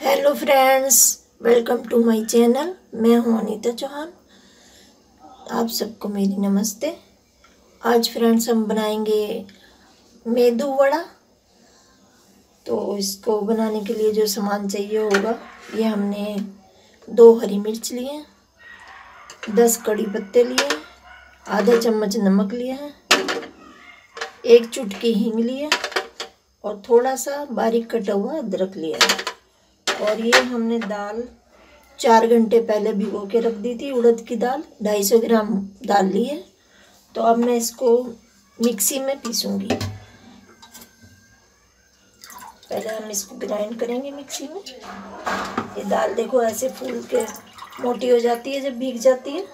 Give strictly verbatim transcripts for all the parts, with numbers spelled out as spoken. Hello friends, welcome to my channel. मैं हूं अनीता चौहान, आप सबको मेरी नमस्ते। आज फ्रेंड्स हम बनाएंगे मेदू वड़ा। तो इसको बनाने के लिए जो सामान चाहिए होगा, ये हमने दो हरी मिर्च लिए, दस कड़ी पत्ते लिए, आधा चम्मच नमक लिया है, एक चुटकी हींग लिया और थोड़ा सा बारीक कटा हुआ अदरक लिया है। और ये हमने दाल चार घंटे पहले भिगो के रख दी थी, उड़द की दाल। ढाई सौ ग्राम दाल ली है। तो अब मैं इसको मिक्सी में पीसूँगी। पहले हम इसको ग्राइंड करेंगे मिक्सी में। ये दाल देखो ऐसे फूल के मोटी हो जाती है जब भीग जाती है।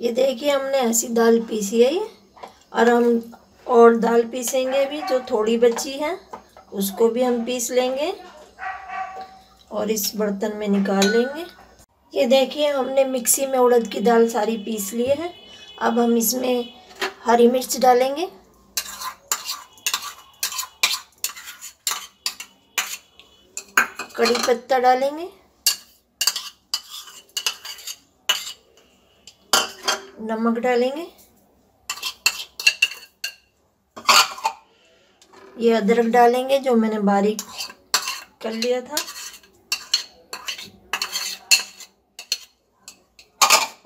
ये देखिए हमने ऐसी दाल पीसी है ये। और हम और दाल पीसेंगे भी, जो थोड़ी बची है उसको भी हम पीस लेंगे और इस बर्तन में निकाल लेंगे। ये देखिए हमने मिक्सी में उड़द की दाल सारी पीस ली है। अब हम इसमें हरी मिर्च डालेंगे, कड़ी पत्ता डालेंगे, नमक डालेंगे, ये अदरक डालेंगे जो मैंने बारीक कर लिया था,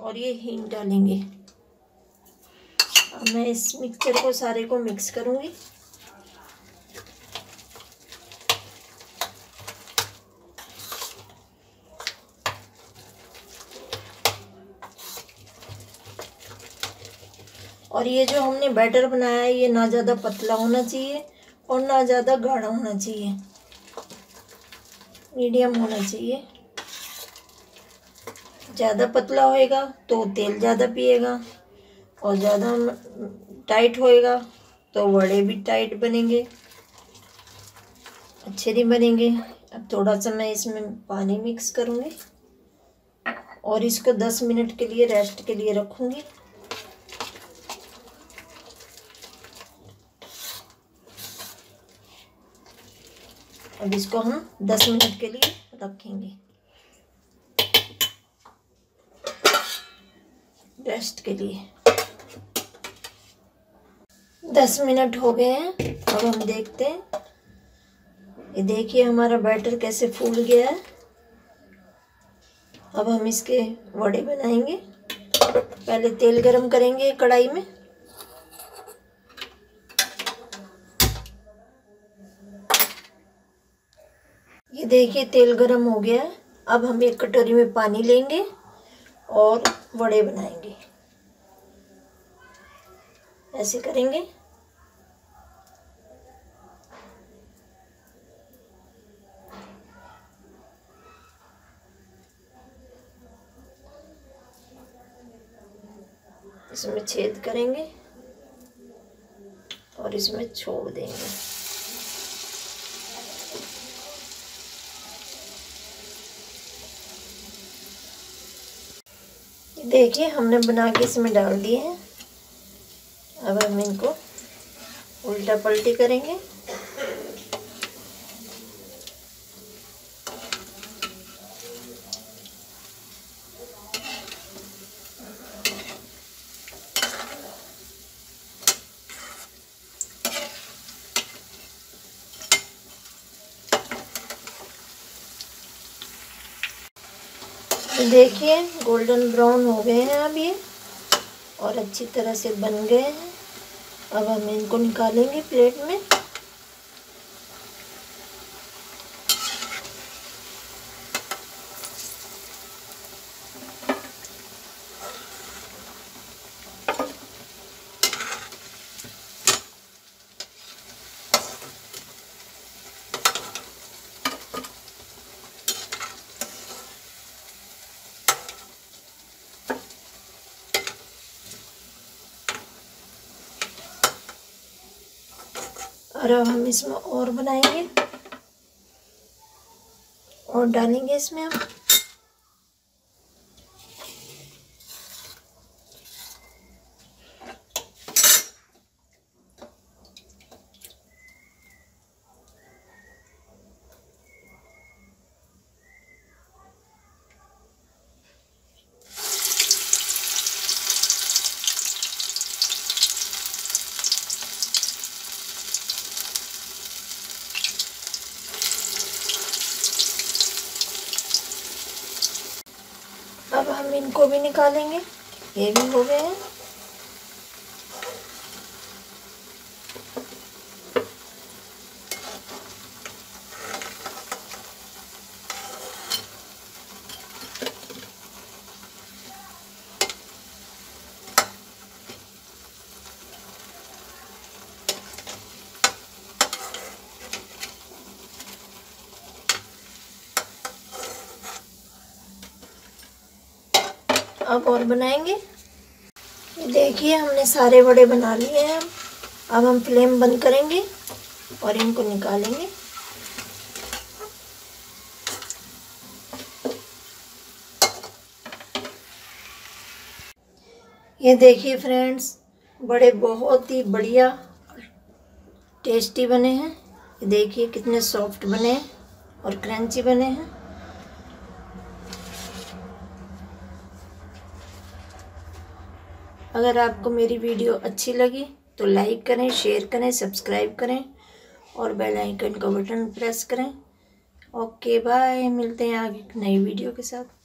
और ये हींग डालेंगे। अब मैं इस मिक्सचर को सारे को मिक्स करूंगी। और ये जो हमने बैटर बनाया है, ये ना ज़्यादा पतला होना चाहिए और ना ज़्यादा गाढ़ा होना चाहिए, मीडियम होना चाहिए। ज़्यादा पतला होएगा तो तेल ज़्यादा पिएगा और ज़्यादा टाइट होएगा तो वड़े भी टाइट बनेंगे, अच्छे नहीं बनेंगे। अब थोड़ा सा मैं इसमें पानी मिक्स करूँगी और इसको दस मिनट के लिए रेस्ट के लिए रखूँगी। अब इसको हम दस मिनट के लिए रखेंगे रेस्ट के लिए। दस मिनट हो गए हैं। अब हम देखते हैं, ये देखिए हमारा बैटर कैसे फूल गया है। अब हम इसके वड़े बनाएंगे। पहले तेल गरम करेंगे कढ़ाई में। ये देखिए तेल गरम हो गया है। अब हम एक कटोरी में पानी लेंगे और वड़े बनाएंगे। ऐसे करेंगे, इसमें छेद करेंगे और इसमें छोड़ देंगे। देखिए हमने बना के इसमें डाल दिए हैं। अब हम इनको उल्टा पलटी करेंगे। देखिए गोल्डन ब्राउन हो गए हैं अब ये, और अच्छी तरह से बन गए हैं। अब हम इनको निकालेंगे प्लेट में। और अब हम इसमें और बनाएंगे और डालेंगे इसमें हम। इनको भी निकालेंगे, ये भी हो गए हैं। अब और बनाएंगे। देखिए हमने सारे वड़े बना लिए हैं। अब हम फ्लेम बंद करेंगे और इनको निकालेंगे। ये देखिए फ्रेंड्स, वड़े बहुत ही बढ़िया टेस्टी बने हैं। देखिए कितने सॉफ्ट बने हैं और क्रंची बने हैं। अगर आपको मेरी वीडियो अच्छी लगी तो लाइक करें, शेयर करें, सब्सक्राइब करें और बेल आइकन का बटन प्रेस करें। ओके बाय, मिलते हैं आगे एक नई वीडियो के साथ।